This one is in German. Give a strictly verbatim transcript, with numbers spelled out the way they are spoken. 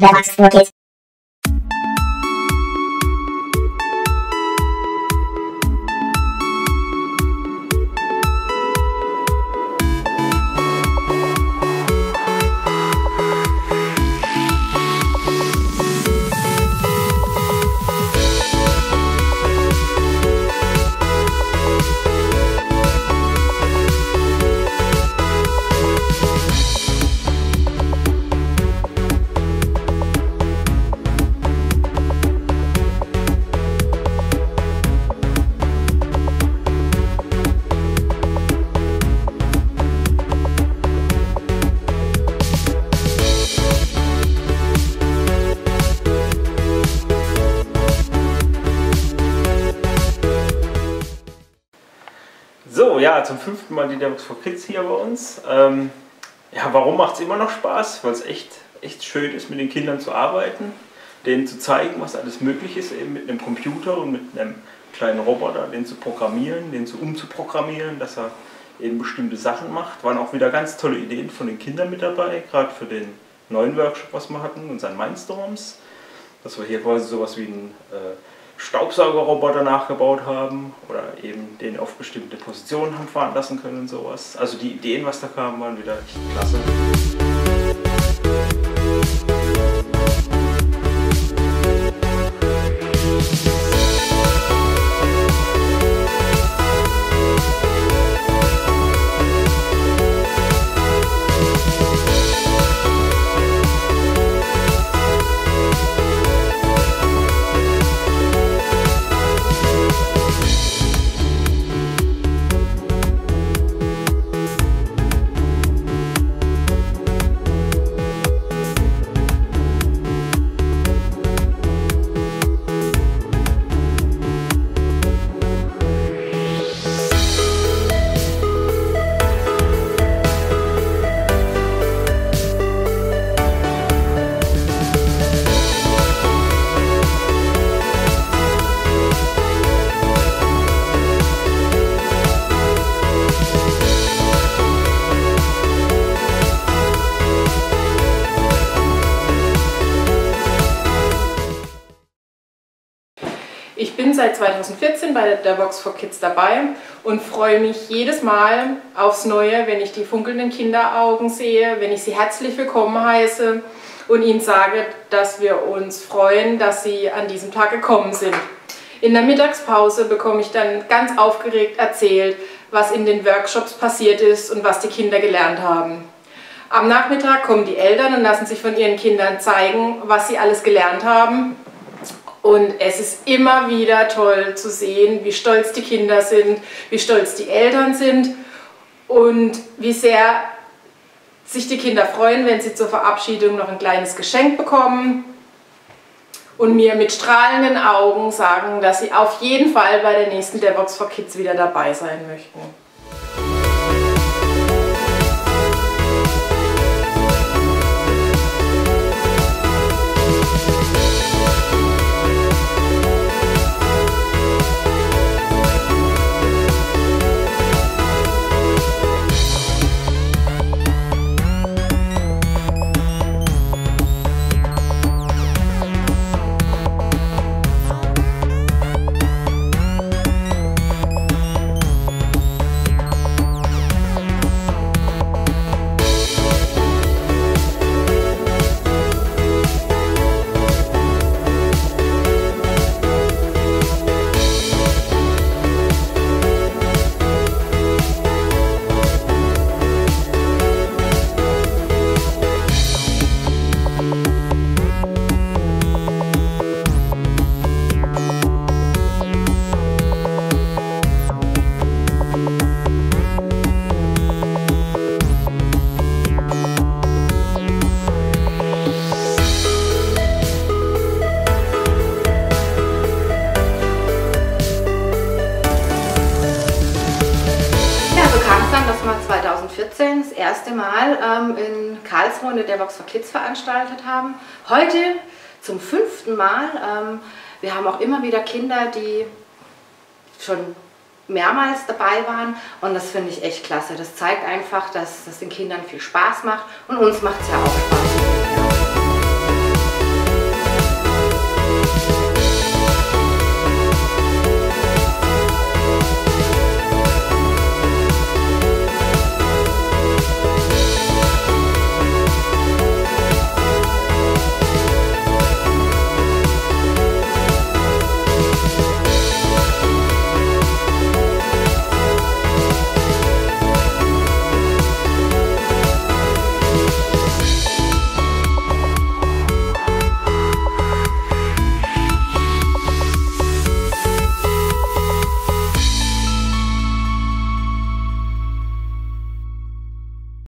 DevOps for Kids. Ja, zum fünften Mal die Devoxx for Kids hier bei uns. Ähm, ja, warum macht es immer noch Spaß? Weil es echt, echt schön ist, mit den Kindern zu arbeiten, denen zu zeigen, was alles möglich ist, eben mit einem Computer und mit einem kleinen Roboter, den zu programmieren, den zu umzuprogrammieren, dass er eben bestimmte Sachen macht. Waren auch wieder ganz tolle Ideen von den Kindern mit dabei, gerade für den neuen Workshop, was wir hatten, unseren Mindstorms, dass wir hier quasi sowas wie ein äh, Staubsaugerroboter nachgebaut haben oder eben den auf bestimmte Positionen haben fahren lassen können und sowas. Also die Ideen, was da kamen, waren wieder echt klasse. Ich bin seit zweitausendvierzehn bei der Devoxx for Kids dabei und freue mich jedes Mal aufs Neue, wenn ich die funkelnden Kinderaugen sehe, wenn ich sie herzlich willkommen heiße und ihnen sage, dass wir uns freuen, dass sie an diesem Tag gekommen sind. In der Mittagspause bekomme ich dann ganz aufgeregt erzählt, was in den Workshops passiert ist und was die Kinder gelernt haben. Am Nachmittag kommen die Eltern und lassen sich von ihren Kindern zeigen, was sie alles gelernt haben. Und es ist immer wieder toll zu sehen, wie stolz die Kinder sind, wie stolz die Eltern sind und wie sehr sich die Kinder freuen, wenn sie zur Verabschiedung noch ein kleines Geschenk bekommen und mir mit strahlenden Augen sagen, dass sie auf jeden Fall bei der nächsten Devoxx for Kids wieder dabei sein möchten. zweitausendvierzehn das erste Mal ähm, in Karlsruhe eine Devoxx for Kids veranstaltet haben. Heute zum fünften Mal. Ähm, wir haben auch immer wieder Kinder, die schon mehrmals dabei waren und das finde ich echt klasse. Das zeigt einfach, dass das den Kindern viel Spaß macht und uns macht es ja auch Spaß.